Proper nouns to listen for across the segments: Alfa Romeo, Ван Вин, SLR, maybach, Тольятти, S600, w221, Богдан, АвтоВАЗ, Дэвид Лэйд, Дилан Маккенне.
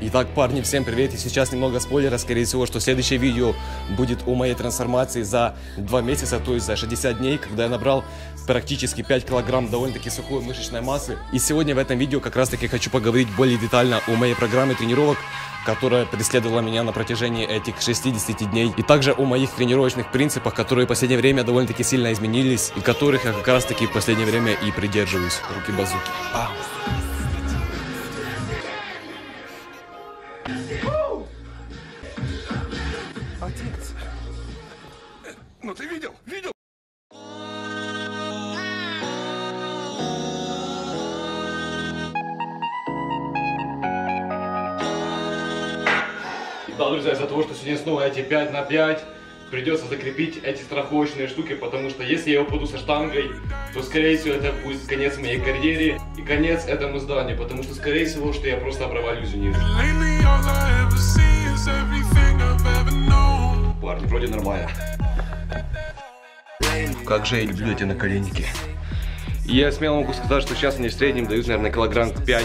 Итак, парни, всем привет, и сейчас немного спойлера, скорее всего, что следующее видео будет о моей трансформации за 2 месяца, то есть за 60 дней, когда я набрал практически 5 килограмм довольно-таки сухой мышечной массы. И сегодня в этом видео как раз-таки хочу поговорить более детально о моей программе тренировок, которая преследовала меня на протяжении этих 60 дней, и также о моих тренировочных принципах, которые в последнее время довольно-таки сильно изменились, и которых я как раз-таки в последнее время и придерживаюсь. Руки-базуки. Отец, ну ты видел? Видел? Да, друзья, из-за того, что сегодня снова эти 5 на 5, придется закрепить эти страховочные штуки, потому что если я упаду со штангой, то, скорее всего, это будет конец моей карьере и конец этому зданию, потому что, скорее всего, что я просто провалюсь вниз. Парни, вроде нормально. Как же я люблю эти наколенники. И я смело могу сказать, что сейчас они в среднем дают, наверное, килограмм 5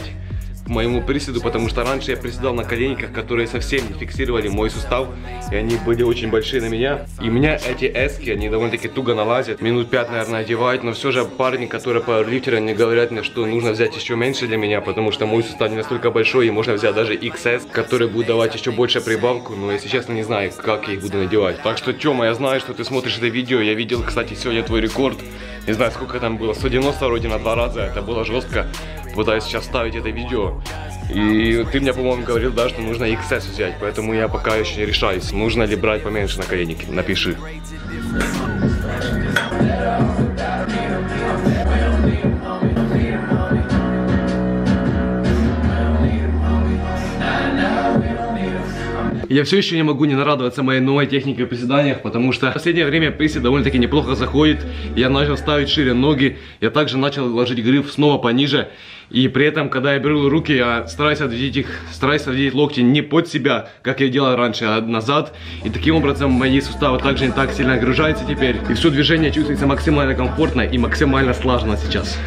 моему приседу, потому что раньше я приседал на коленниках, которые совсем не фиксировали мой сустав, и они были очень большие на меня. И у меня эти эски, они довольно-таки туго налазят, минут 5, наверное, одевают, но все же парни, которые пауэрлифтеры, они говорят мне, что нужно взять еще меньше для меня, потому что мой сустав не настолько большой, и можно взять даже XS, который будет давать еще больше прибавку, но, если честно, не знаю, как я их буду надевать. Так что, Тёма, я знаю, что ты смотришь это видео, я видел, кстати, сегодня твой рекорд, не знаю, сколько там было, 190 вроде на 2 раза, это было жестко. Пытаюсь сейчас ставить это видео, и ты мне, по-моему, говорил, да, что нужно XS взять, поэтому я пока еще не решаюсь, нужно ли брать поменьше наколенники, напиши. Я все еще не могу не нарадоваться моей новой технике приседания, потому что в последнее время приседы довольно-таки неплохо заходит. Я начал ставить шире ноги, я также начал ложить гриф снова пониже. И при этом, когда я беру руки, я стараюсь отведить их, стараюсь отведить локти не под себя, как я делал раньше, а назад. И таким образом мои суставы также не так сильно нагружаются теперь. И все движение чувствуется максимально комфортно и максимально слаженно сейчас.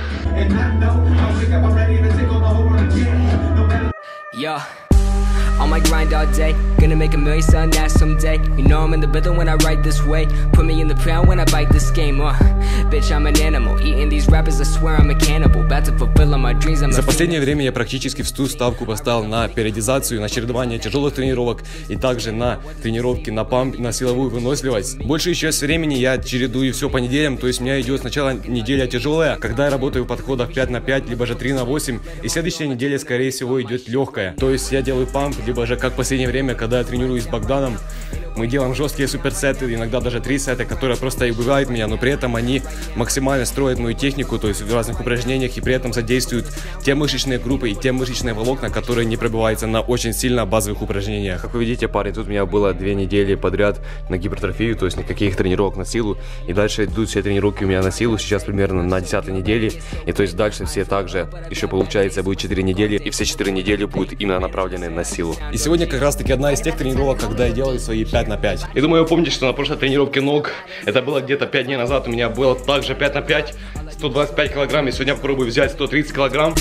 On my grind all day, gonna make a million sundays someday. You know I'm in the building when I ride this way. Put me in the ground when I bite this game. Bitch, I'm an animal. Eating these rappers, I swear I'm a cannibal. About to fulfill my dreams. За последнее время я практически всю ставку поставил на периодизацию, на чередование тяжелых тренировок и также на тренировки на памп, на силовую выносливость. Больше еще с времени я чередую все по неделям, то есть у меня идет сначала неделя тяжелая, когда я работаю в подходах 5 на 5, либо же 3 на 8, и следующая неделя, скорее всего, идет легкая. То есть я делаю памп, либо же как в последнее время, когда я тренируюсь с Богданом, мы делаем жесткие суперсеты, иногда даже 3 сета, которые просто убивают меня, но при этом они максимально строят мою технику, то есть в разных упражнениях, и при этом содействуют те мышечные группы и те мышечные волокна, которые не пробиваются на очень сильно базовых упражнениях. Как вы видите, парни, тут у меня было 2 недели подряд на гипертрофию, то есть никаких тренировок на силу, и дальше идут все тренировки у меня на силу, сейчас примерно на 10-й неделе, и то есть дальше все также, еще получается будет 4 недели, и все 4 недели будут именно направлены на силу. И сегодня как раз таки одна из тех тренировок, когда я делаю свои 5 на 5. Я думаю, вы помните, что на прошлой тренировке ног, это было где-то 5 дней назад, у меня было также 5 на 5, 125 килограмм, и сегодня попробую взять 130 килограмм.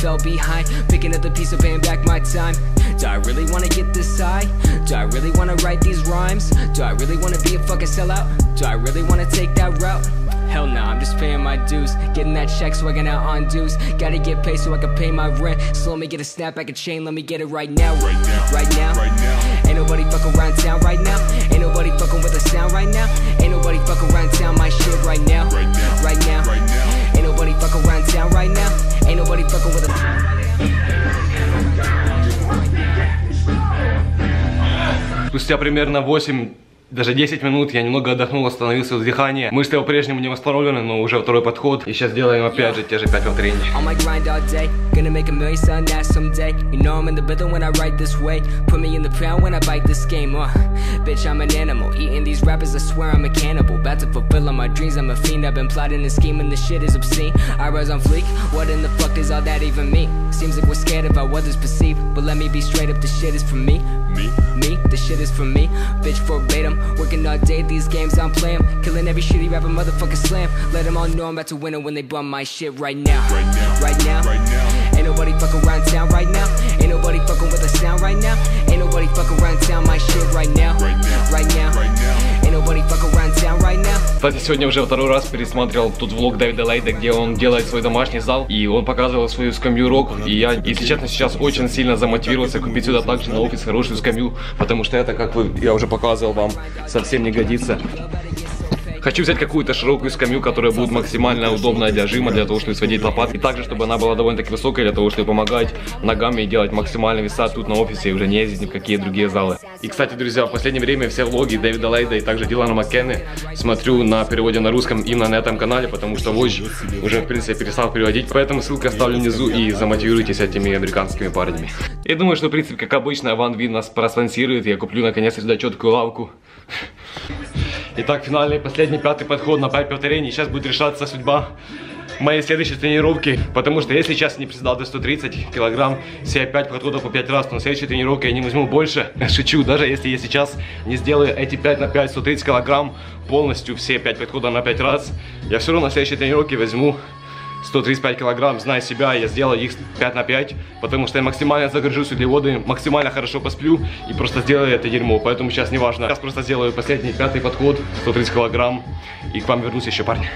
Hell no, I'm just paying my dues, getting that check so I can out on dues. Gotta get paid so I can pay my rent. So let me get a snap back a chain, let me get it right now. Right now, right now, right now. Ain't nobody fucking around town right now. Ain't nobody fucking with the sound right now. Ain't nobody fucking around town my shit right now. Right now, right now, right now. Ain't nobody fucking around town right now. Ain't nobody fucking with the. Спустя примерно 8. Даже 10 минут я немного отдохнул, остановился в дыхании. Мышцы по-прежнему не восстановлены, но уже 2-й подход. И сейчас делаем опять же те же 5 повторений. Working all day, these games I'm playing. Killing every shitty rapper, motherfucker slam. Let them all know I'm about to win it when they bum my shit right now. Right now, right now, right now. Ain't nobody fucking around town right now. Ain't nobody fucking with the sound right now. Кстати, сегодня уже второй раз пересмотрел тут влог Дэвида Лэйда, где он делает свой домашний зал, и он показывал свою скамью рок, и я, если честно, сейчас очень сильно замотивировался купить сюда также на офис хорошую скамью, потому что это, как я уже показывал вам, совсем не годится. Хочу взять какую-то широкую скамью, которая будет максимально удобная для жима, для того, чтобы сводить лопатки. И также, чтобы она была довольно-таки высокая, для того, чтобы помогать ногами и делать максимальный веса тут на офисе и уже не ездить ни в какие другие залы. И, кстати, друзья, в последнее время все влоги Дэвида Лэйда и также Дилана Маккенне смотрю на переводе на русском именно на этом канале, потому что Вождь уже, в принципе, перестал переводить. Поэтому ссылку оставлю внизу и замотивируйтесь этими американскими парнями. Я думаю, что, в принципе, как обычно, Ван Вин нас проспонсирует. Я куплю, наконец-то, сюда четкую лавку. Итак, финальный, последний, пятый подход на 5 повторений. Сейчас будет решаться судьба моей следующей тренировки. Потому что если сейчас не приседал до 130 килограмм, все 5 подходов по 5 раз, то на следующей тренировке я не возьму больше. Шучу, даже если я сейчас не сделаю эти 5 на 5, 130 килограмм, полностью все 5 подходов на 5 раз, я все равно на следующей тренировке возьму 135 килограмм, зная себя, я сделал их 5 на 5, потому что я максимально загружусь углеводами, максимально хорошо посплю и просто сделаю это дерьмо, поэтому сейчас не важно. Сейчас просто сделаю последний, 5-й подход, 130 килограмм, и к вам вернусь еще, парни.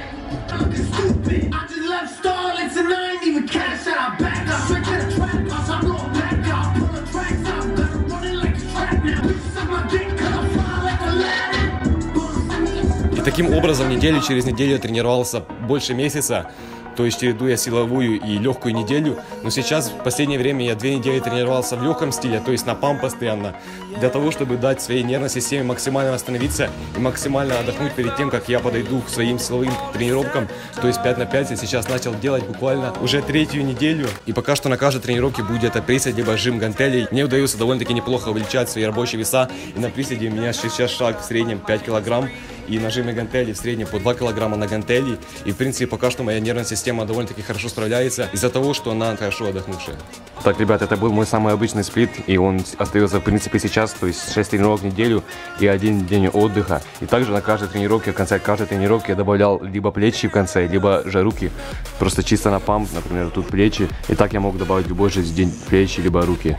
И таким образом, неделю через неделю я тренировался больше месяца. То есть череду я силовую и легкую неделю. Но сейчас, в последнее время, я 2 недели тренировался в легком стиле, то есть на памп постоянно, для того, чтобы дать своей нервной системе максимально восстановиться и максимально отдохнуть перед тем, как я подойду к своим силовым тренировкам. То есть 5 на 5 я сейчас начал делать буквально уже 3-ю неделю. И пока что на каждой тренировке будет это приседь, либо жим гантелей. Мне удается довольно-таки неплохо увеличать свои рабочие веса. И на приседе у меня сейчас шаг в среднем 5 килограмм. И на жиме гантели в среднем по 2 килограмма на гантели. И, в принципе, пока что моя нервная система довольно-таки хорошо справляется из-за того, что она хорошо отдохнувшая. Так, ребят, это был мой самый обычный сплит. И он остается, в принципе, сейчас. То есть 6 тренировок в неделю и 1 день отдыха. И также на каждой тренировке, в конце каждой тренировки я добавлял либо плечи в конце, либо же руки. Просто чисто на памп, например, тут плечи. И так я мог добавить любой же день плечи, либо руки.